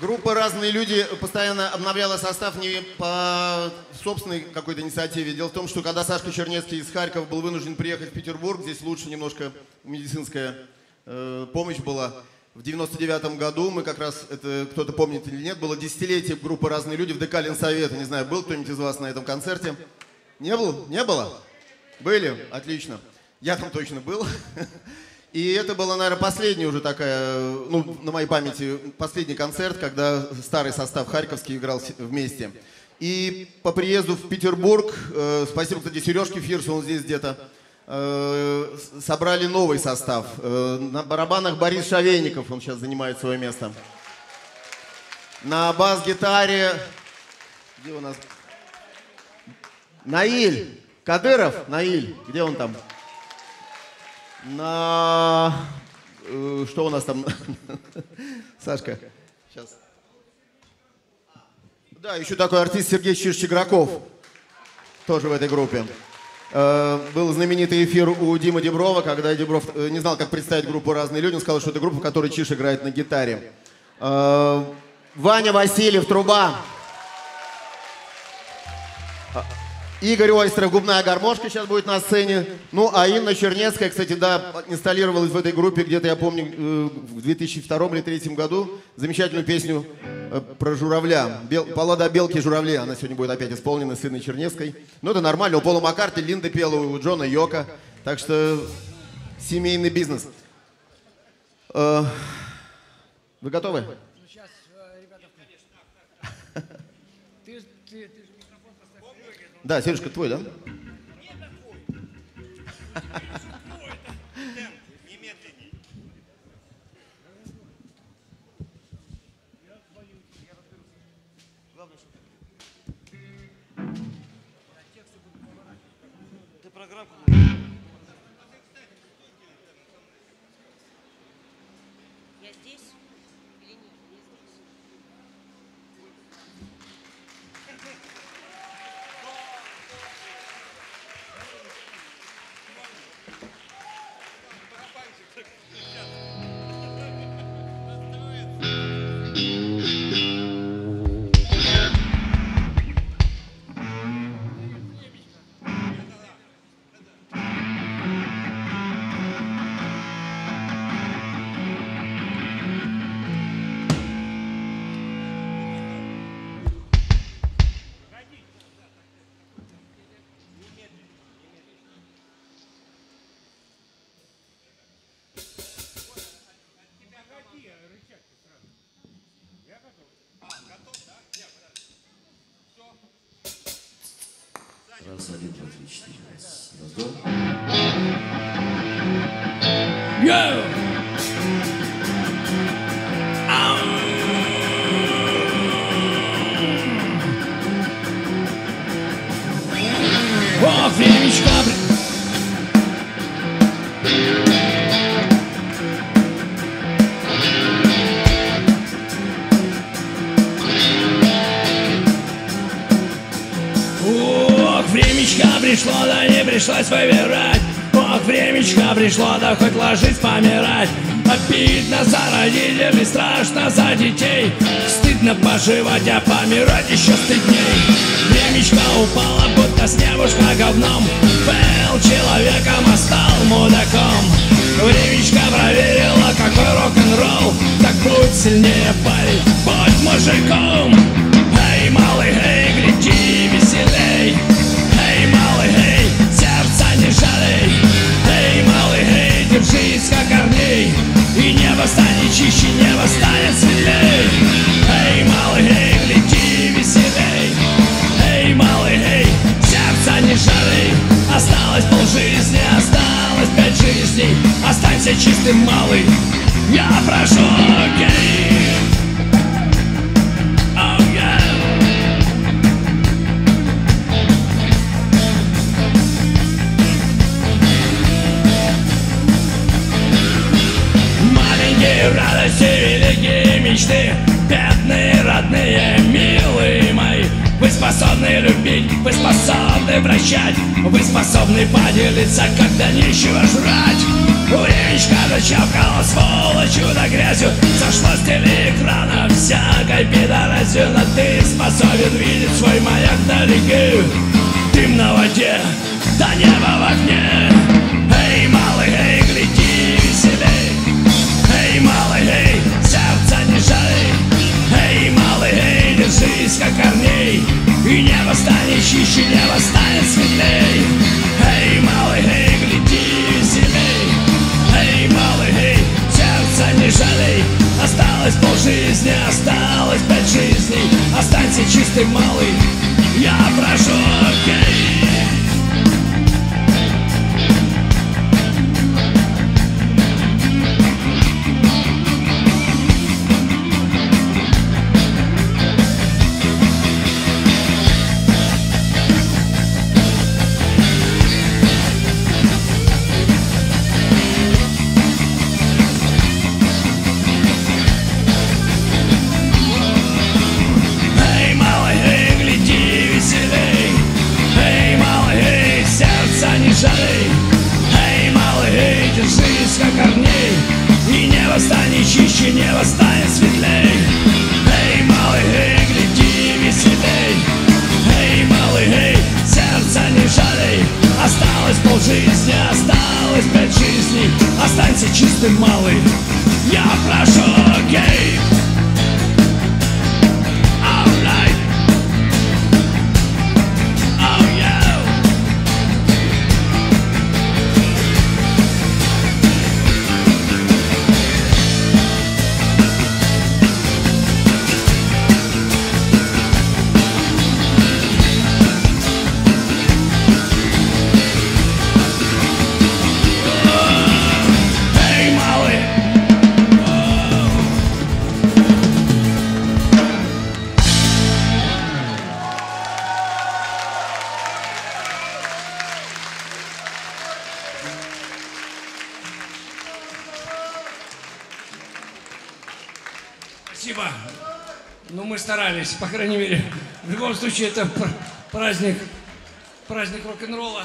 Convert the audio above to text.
Группа «Разные люди» постоянно обновляла состав не по собственной какой-то инициативе. Дело в том, что когда Сашка Чернецкий из Харькова был вынужден приехать в Петербург, здесь лучше немножко медицинская помощь была. В 99 году мы как раз, это кто-то помнит или нет, было десятилетие группы «Разные люди» в ДК Ленсовета. Не знаю, был кто-нибудь из вас на этом концерте? Не был? Не было? Были? Отлично. Я там точно был. И это была, наверное, последняя уже такая, ну, на моей памяти, последний концерт, когда старый состав харьковский играл вместе. И по приезду в Петербург, спасибо, кстати, Сережке Фирсу, он здесь где-то, собрали новый состав. На барабанах Борис Шавейников, он сейчас занимает свое место. На бас-гитаре, где у нас? Наиль Кадыров, Наиль, где он там? На... Что у нас там? Сашка. Сейчас. Да, еще такой артист Сергей Чиж Чиграков. Тоже в этой группе. Был знаменитый эфир у Димы Диброва, когда Дибров не знал, как представить группу «Разные люди». Он сказал, что это группа, в которой Чиж играет на гитаре. Ваня Васильев, труба. Игорь Ойстрах, губная гармошка, сейчас будет на сцене. Ну, а Инна Чернецкая, кстати, да, инсталлировалась в этой группе где-то, я помню, в 2002 или 2003 году. Замечательную песню про журавля. «Баллада о белке и журавле». Она сегодня будет опять исполнена с Инной Чернецкой. Ну, это нормально. У Пола Маккарти, Линда пела, у Джона Йока. Так что семейный бизнес. Вы готовы? Да, Сережка, твой, да? Раз, один, два, три, четыре. Раз, два. Yeah! О, времечко, пришло, да не пришлось выбирать. Ох, времечко пришло, да хоть ложись помирать. Обидно за родителей, страшно за детей. Стыдно поживать, а помирать еще стыдней. Времечко упало, будто с небушка говном. Был человеком, а стал мудаком. Времечко проверило, какой рок-н-ролл. Так будь сильнее, парень, будь мужиком. Эй, малый, эй, гляди веселей. Не жалей, эй, малый, эй, держись, как орлей. И небо станет чище, небо станет светлей. Эй, малый, эй, гляди веселей. Эй, малый, эй, сердца не жалей. Осталось полжизни, осталось 5 жизней. Останься чистым, малый, я прошу, окей. Радости, великие мечты, бедные, родные, милые мои. Вы способны любить, вы способны прощать, вы способны поделиться, когда нечего жрать. Времечко зачавкала сволочью до грязью, сошла с телеэкрана вся всякой пидорасина ты способен видеть свой маяк вдалеке. Дым на воде, да небо в огне. Эй, малый, эй, гляди веселей. Эй, малый, эй, сердце не жалей. Эй, малый, эй, держись, как корней. И небо станет чище, небо станет светлей. Эй, малый, эй, гляди веселей. Эй, малый, эй, сердце не жалей. Осталось полжизни, осталось 5 жизней. Останься чистым, малый, я прошу, окей. По крайней мере, в любом случае, это праздник рок-н-ролла.